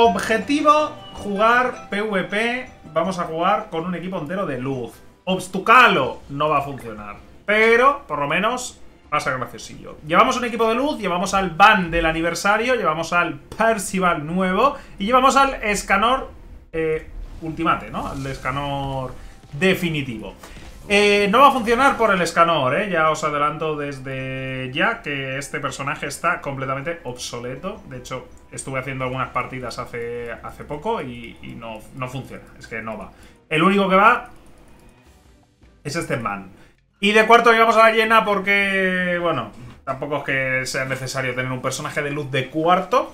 Objetivo, jugar PvP. Vamos a jugar con un equipo entero de luz. Obstucalo no va a funcionar, pero por lo menos va a ser graciosillo. Llevamos un equipo de luz, llevamos al Ban del aniversario, llevamos al Percival nuevo y llevamos al Escanor Ultimate, ¿no? Al Escanor definitivo. No va a funcionar por el Escanor, ya os adelanto desde ya que este personaje está completamente obsoleto. De hecho, estuve haciendo algunas partidas hace poco y no funciona, es que no va. El único que va es este man. Y de cuarto llegamos a la llena porque, bueno, tampoco es que sea necesario tener un personaje de luz de cuarto.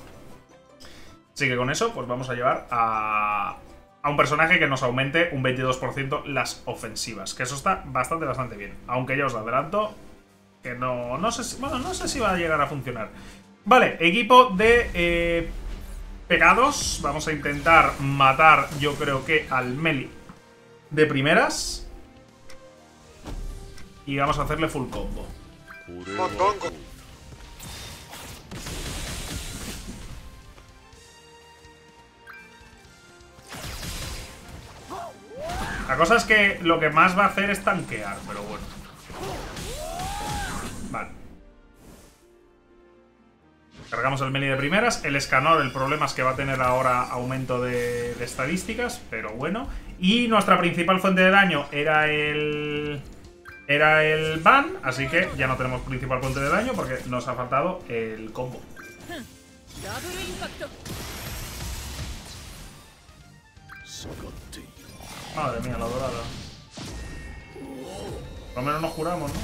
Así que con eso, pues vamos a llevar a un personaje que nos aumente un 22% las ofensivas, que eso está bastante bien, aunque ya os adelanto que no sé si va a llegar a funcionar. Vale, equipo de pegados, vamos a intentar matar, yo creo que al Meli de primeras y vamos a hacerle full combo. La cosa es que lo que más va a hacer es tanquear, pero bueno. Vale. Cargamos el melee de primeras. El Escanor, el problema es que va a tener ahora aumento de estadísticas, pero bueno. Y nuestra principal fuente de daño era el Ban, así que ya no tenemos principal fuente de daño porque nos ha faltado el combo. Madre mía, la dorada. Por lo menos nos curamos, ¿no?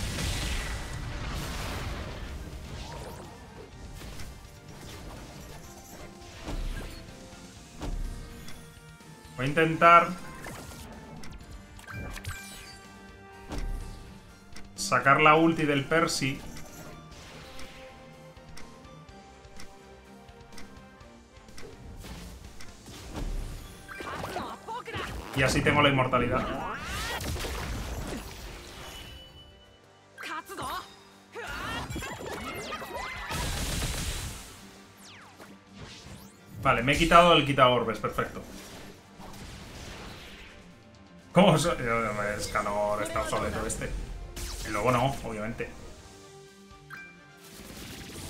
Voy a intentar sacar la ulti del Percy. Y así tengo la inmortalidad. Vale, me he quitado el quitaorbes, perfecto. ¿Cómo es? Escanor está obsoleto este. Y luego no, obviamente.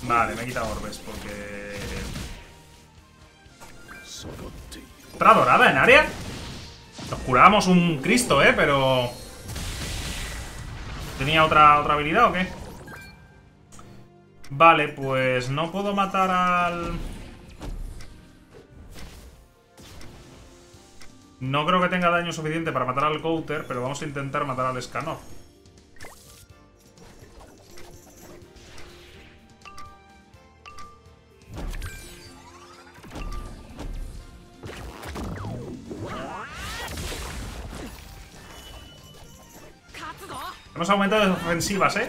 Vale, me he quitado orbes porque... ¿Otra dorada en área? Nos curamos un Cristo, pero... ¿Tenía otra habilidad o qué? Vale, pues no puedo matar al... No creo que tenga daño suficiente para matar al Gowther, pero vamos a intentar matar al Escanor. Hemos aumentado las ofensivas, Vale,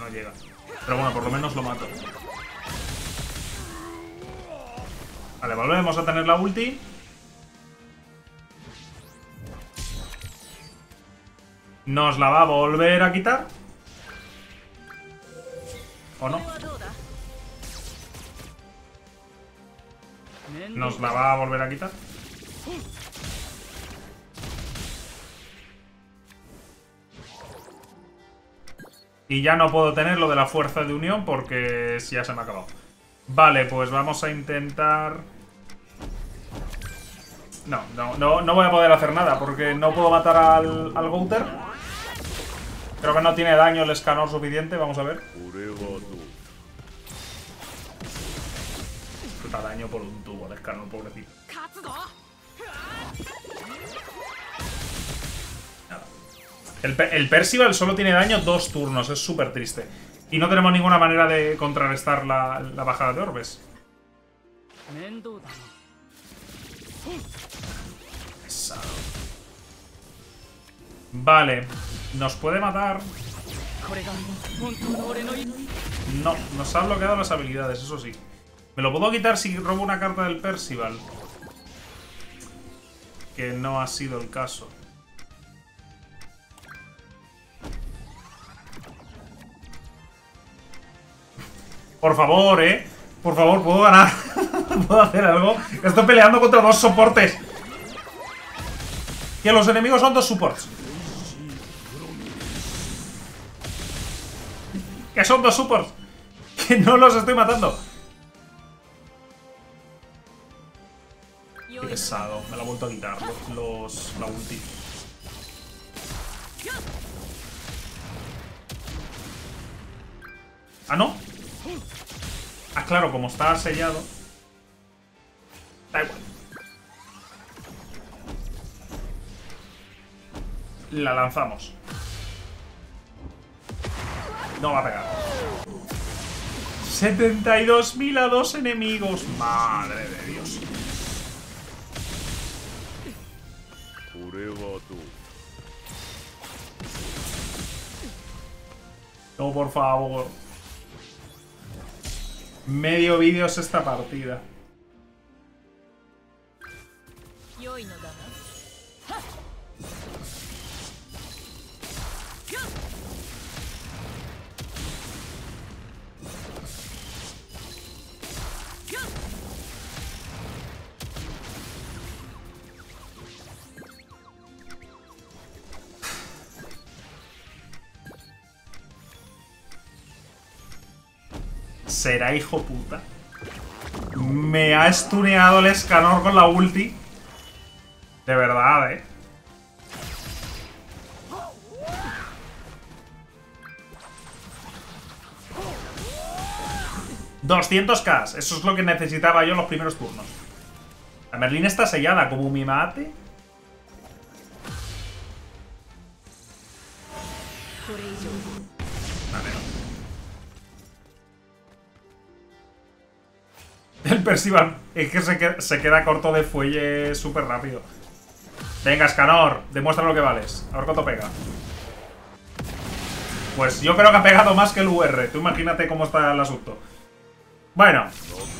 no llega. Pero bueno, por lo menos lo mato. Vale, volvemos a tener la ulti. Nos la va a volver a quitar. ¿O no? Nos la va a volver a quitar. Y ya no puedo tener lo de la fuerza de unión porque ya se me ha acabado. Vale, pues vamos a intentar... No voy a poder hacer nada porque no puedo matar al Gowther. Creo que no tiene daño el Escanor suficiente, vamos a ver. Está daño por un tubo el Escanor, pobrecito. El Percival solo tiene daño 2 turnos, es súper triste. Y no tenemos ninguna manera de contrarrestar la bajada de orbes. Pesado. Vale, nos puede matar. No, nos han bloqueado las habilidades, eso sí. Me lo puedo quitar si robo una carta del Percival. Que no ha sido el caso. Por favor, por favor, puedo ganar. ¿Puedo hacer algo? Estoy peleando contra dos soportes. Que los enemigos son dos supports. Que son dos supports. Que no los estoy matando. Qué pesado. Me la he vuelto a quitar la ulti. ¿Ah, no? Ah, claro, como está sellado. Da igual. La lanzamos. No va a pegar. 72.000 a dos enemigos. Madre de Dios. No, por favor. Medio vídeo es esta partida. Será hijo puta. Me ha stuneado el Escanor con la ulti. De verdad, eh. ¡200k! Eso es lo que necesitaba yo en los primeros turnos. La Merlín está sellada como mi mate. El Percival es que se queda corto de fuelle súper rápido. Venga, Escanor, demuestra lo que vales. A ver cuánto pega. Pues yo creo que ha pegado más que el UR. Tú imagínate cómo está el asunto. Bueno,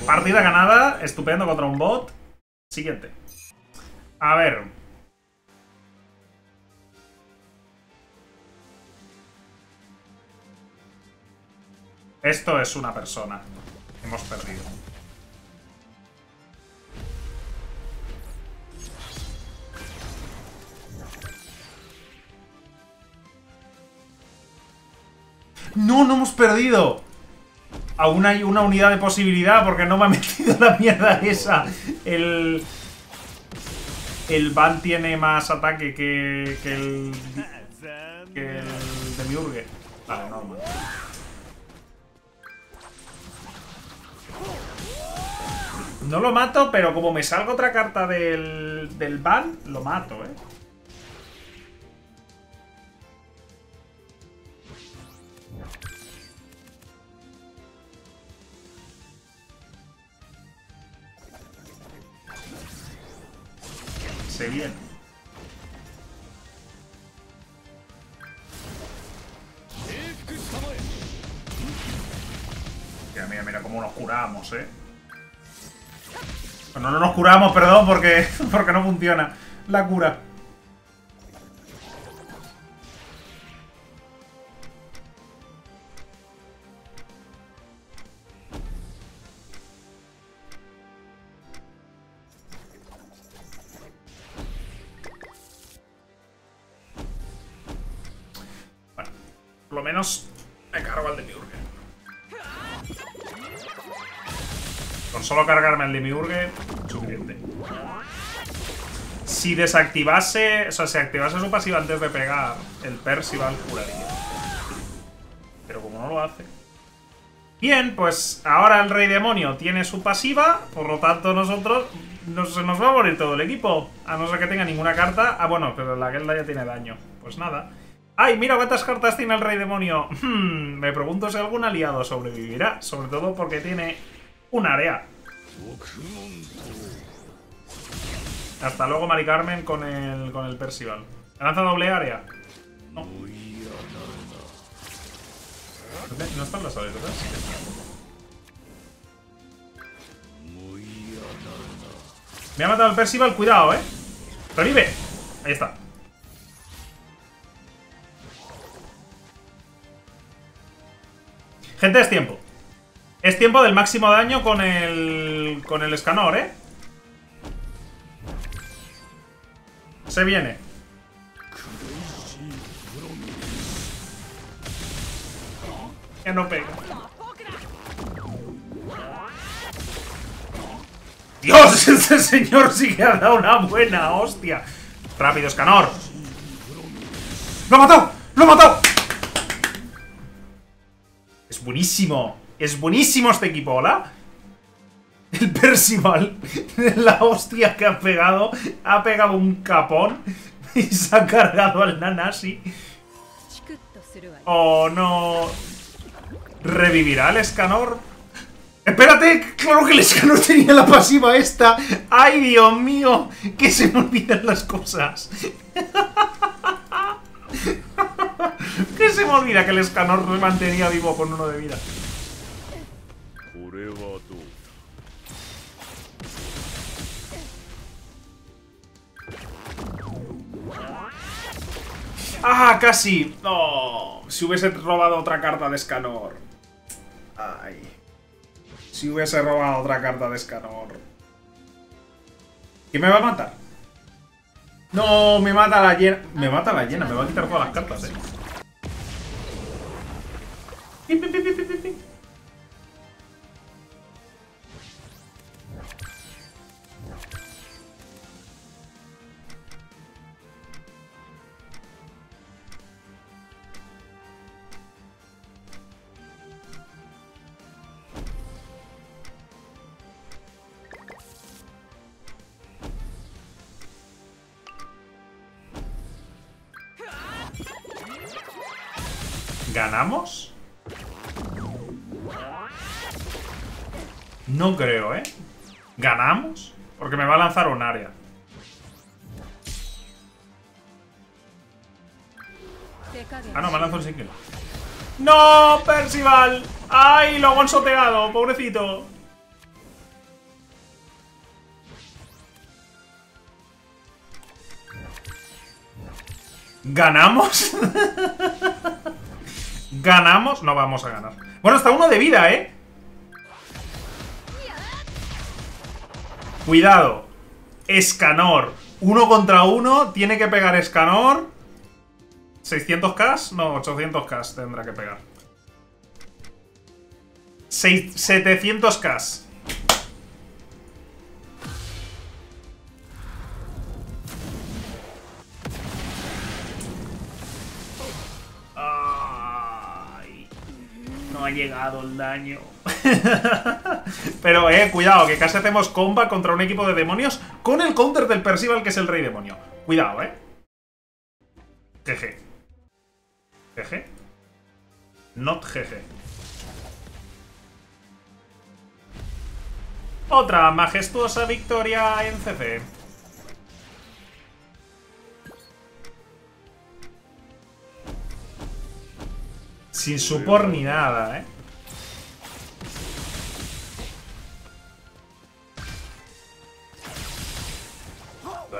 partida ganada. Estupendo contra un bot. Siguiente. A ver. Esto es una persona. Hemos perdido. ¡No, no hemos perdido! Aún hay una unidad de posibilidad porque no me ha metido la mierda esa. El Ban tiene más ataque que el Demiurge. Vale, normal. No lo mato, pero como me salga otra carta del Ban, lo mato, eh. Bien. Mira, mira, mira cómo nos curamos, eh. Bueno, no nos curamos, perdón, porque no funciona la cura. Por lo menos me cargo al Demiurge. Con solo cargarme al Demiurge, suficiente. Si desactivase, o sea, si activase su pasiva antes de pegar, el Percival curaría. Pero como no lo hace. Bien, pues ahora el Rey Demonio tiene su pasiva, por lo tanto nosotros nos va a morir todo el equipo. A no ser que tenga ninguna carta. Ah, bueno, pero la Gelda ya tiene daño. Pues nada. ¡Ay, mira cuántas cartas tiene el Rey Demonio! Me pregunto si algún aliado sobrevivirá. Sobre todo porque tiene un área. Hasta luego, Mari Carmen, con el Percival. ¿Lanza doble área? No. ¿No están las áreas, verdad? Me ha matado el Percival. Cuidado, ¿eh? ¡Revive! Ahí está. Gente, es tiempo. Es tiempo del máximo daño con el Escanor, ¿eh? Se viene. Ya no pega. ¡Dios! Este señor sí que ha dado una buena hostia. ¡Rápido, Escanor! ¡Lo ha matado! ¡Lo ha matado! Es buenísimo. Es buenísimo este equipo, ¿hola? El Percival, la hostia que ha pegado un capón y se ha cargado al Nanasi. Oh, no. ¿Revivirá el Escanor? ¡Espérate! ¡Claro que el Escanor tenía la pasiva esta! ¡Ay, Dios mío! ¡Que se me olvidan las cosas! ¡Que se me olvida que el Escanor me mantenía vivo con uno de vida! ¡Ah, casi! ¡No! Si hubiese robado otra carta de Escanor. ¡Ay! Si hubiese robado otra carta de Escanor. ¿Quién me va a matar? ¡No! Me mata la hiena. Me mata la hiena. Me va a quitar todas las cartas, eh. ¿Ganamos? No creo, ¿eh? ¿Ganamos? Porque me va a lanzar un área. Ah, no, me ha lanzado un single. ¡No, Percival! ¡Ay, lo ha bonsoteado! ¡Pobrecito! ¿Ganamos? ¿Ganamos? No vamos a ganar. Bueno, hasta uno de vida, ¿eh? Cuidado. Escanor. 1 contra 1. Tiene que pegar Escanor. ¿600k? No, 800k tendrá que pegar. 700k. Ha llegado el daño. Pero, cuidado, que casi hacemos comba contra un equipo de demonios con el counter del Percival, que es el Rey Demonio. Cuidado, GG. GG. Not GG. Otra majestuosa victoria en CC. Sin support ni nada, ¿eh?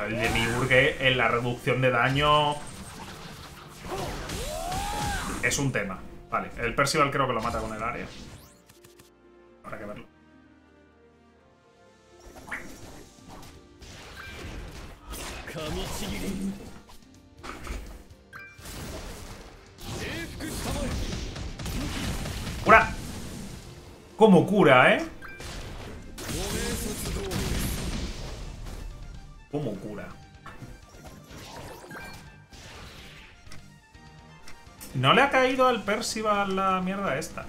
El Demiurge en la reducción de daño es un tema. Vale, el Percival creo que lo mata con el área. Habrá que verlo. ¡Cura! ¿Cómo cura, eh? ¿Cómo cura? No le ha caído al Percival la mierda esta.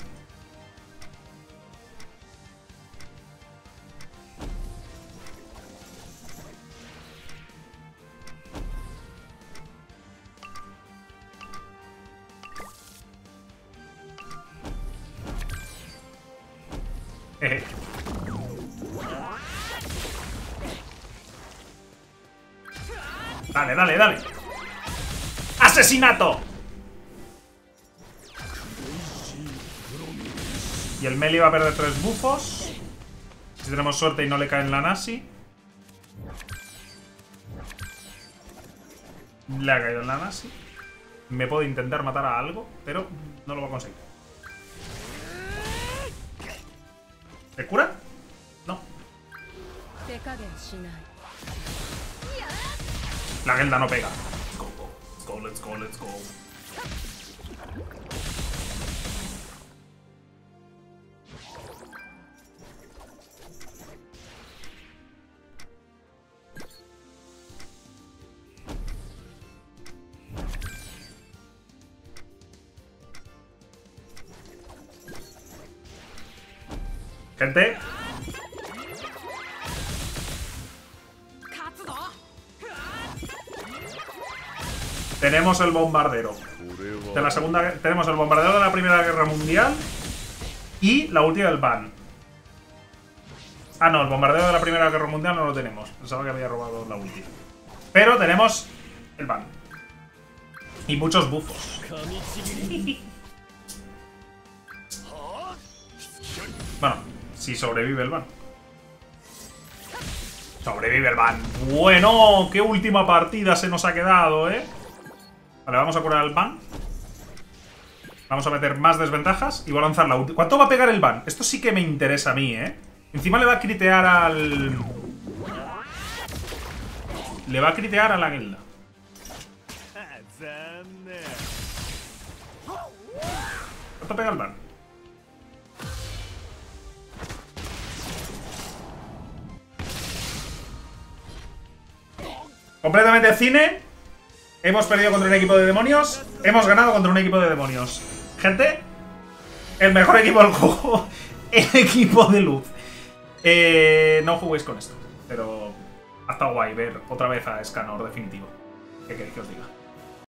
Dale, dale, dale. ¡Asesinato! Y el Meli va a perder 3 bufos. Si tenemos suerte y no le caen la Nasi. Le ha caído la Nasi. Me puedo intentar matar a algo, pero no lo voy a conseguir. ¿Me cura? No. La Gelda no pega. Let's go, go. Let's go, let's go, let's go. Gente. Tenemos el bombardero. De la segunda, tenemos el bombardero de la Primera Guerra Mundial y la ulti del Ban. Ah, no, el bombardero de la Primera Guerra Mundial no lo tenemos. Pensaba que había robado la ulti. Pero tenemos el Ban. Y muchos bufos. Bueno. Si sobrevive el Ban. Sobrevive el Ban. Bueno, qué última partida se nos ha quedado, ¿eh? Vale, vamos a curar al Ban. Vamos a meter más desventajas y voy a lanzar la ulti. ¿Cuánto va a pegar el Ban? Esto sí que me interesa a mí, ¿eh? Encima le va a critear al... Le va a critear a la Gelda. ¿Cuánto pega el Ban? Completamente cine. Hemos perdido contra un equipo de demonios. Hemos ganado contra un equipo de demonios. Gente, el mejor equipo del juego. El equipo de luz. No juguéis con esto. Pero ha estado guay ver otra vez a Escanor definitivo. ¿Qué queréis que os diga?